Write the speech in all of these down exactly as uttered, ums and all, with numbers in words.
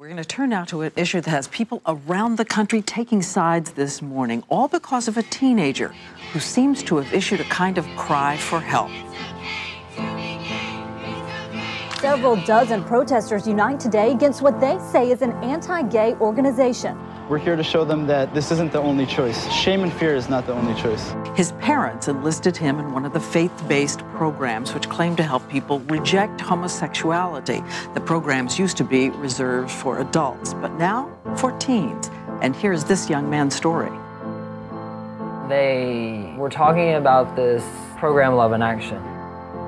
We're going to turn now to an issue that has people around the country taking sides this morning, all because of a teenager who seems to have issued a kind of cry for help. Several dozen protesters unite today against what they say is an anti-gay organization. We're here to show them that this isn't the only choice. Shame and fear is not the only choice. His parents enlisted him in one of the faith-based programs which claim to help people reject homosexuality. The programs used to be reserved for adults, but now for teens. And here's this young man's story. They were talking about this program, Love in Action.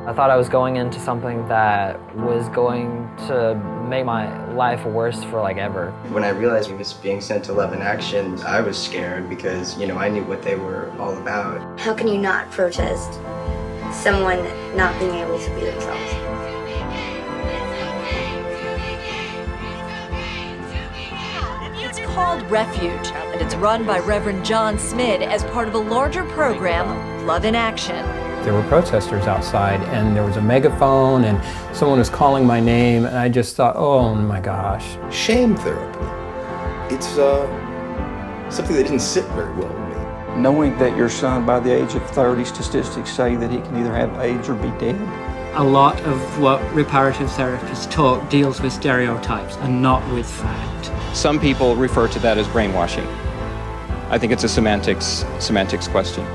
I thought I was going into something that was going to make my life worse for like ever. When I realized we was being sent to Love in Action, I was scared because, you know, I knew what they were all about. How can you not protest someone not being able to be themselves? It's called Refuge, and it's run by Reverend John Smith as part of a larger program, Love in Action. There were protesters outside, and there was a megaphone, and someone was calling my name, and I just thought, oh my gosh. Shame therapy. It's uh, something that didn't sit very well with me. Knowing that your son, by the age of thirty, statistics say that he can either have AIDS or be dead. A lot of what reparative therapists talk deals with stereotypes and not with fact. Some people refer to that as brainwashing. I think it's a semantics, semantics question.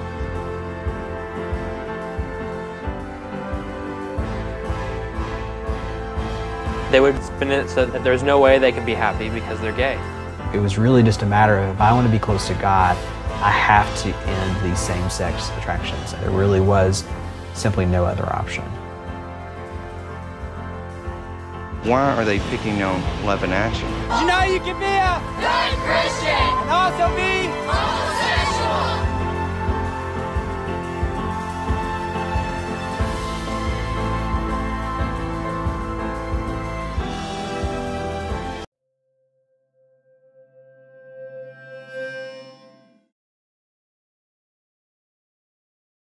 They would spin it so that there's no way they can be happy because they're gay. It was really just a matter of, if I want to be close to God, I have to end these same-sex attractions. There really was simply no other option. Why are they picking on Love in Action? You know you can be a good Christian and also be